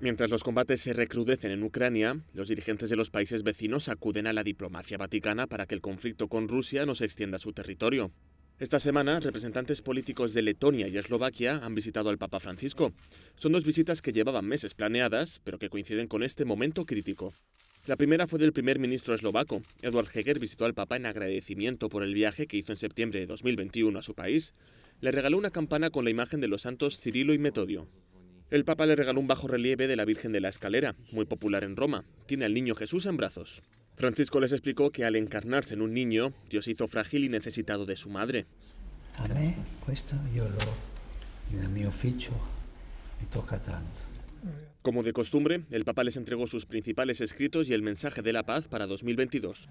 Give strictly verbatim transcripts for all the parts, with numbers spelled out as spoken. Mientras los combates se recrudecen en Ucrania, los dirigentes de los países vecinos acuden a la diplomacia vaticana para que el conflicto con Rusia no se extienda a su territorio. Esta semana, representantes políticos de Letonia y Eslovaquia han visitado al Papa Francisco. Son dos visitas que llevaban meses planeadas, pero que coinciden con este momento crítico. La primera fue del primer ministro eslovaco. Eduard Heger visitó al Papa en agradecimiento por el viaje que hizo en septiembre de dos mil veintiuno a su país. Le regaló una campana con la imagen de los santos Cirilo y Metodio. El Papa le regaló un bajorrelieve de la Virgen de la Escalera, muy popular en Roma. Tiene al niño Jesús en brazos. Francisco les explicó que al encarnarse en un niño, Dios hizo frágil y necesitado de su madre. A mí, esto yo lo, en mi oficio, me toca tanto. Como de costumbre, el Papa les entregó sus principales escritos y el mensaje de la paz para dos mil veintidós.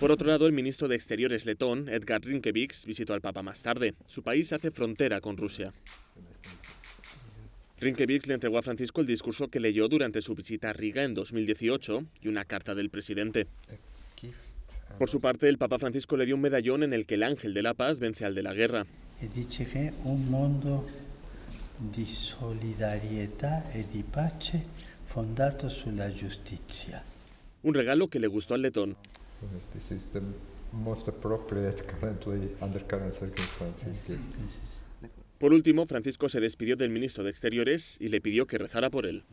Por otro lado, el ministro de Exteriores letón, Edgar Rinkeviks, visitó al Papa más tarde. Su país hace frontera con Rusia. Rinkeviks le entregó a Francisco el discurso que leyó durante su visita a Riga en dos mil dieciocho y una carta del presidente. Por su parte, el Papa Francisco le dio un medallón en el que el ángel de la paz vence al de la guerra. Dice que un mundo di solidarietà e di pace fondato sulla giustizia. Un regalo que le gustó al letón. This is the most appropriate currently under current circumstances. Por último, Francisco se despidió del ministro de Exteriores y le pidió que rezara por él.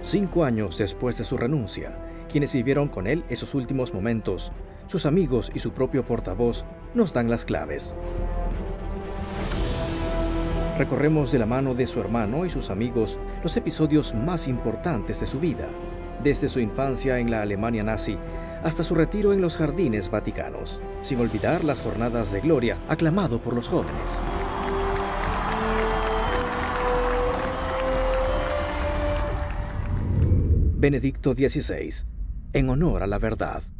Cinco años después de su renuncia, quienes vivieron con él esos últimos momentos, sus amigos y su propio portavoz nos dan las claves. Recorremos de la mano de su hermano y sus amigos los episodios más importantes de su vida, desde su infancia en la Alemania nazi hasta su retiro en los jardines vaticanos, sin olvidar las jornadas de gloria aclamado por los jóvenes. Benedicto dieciséis, en honor a la verdad.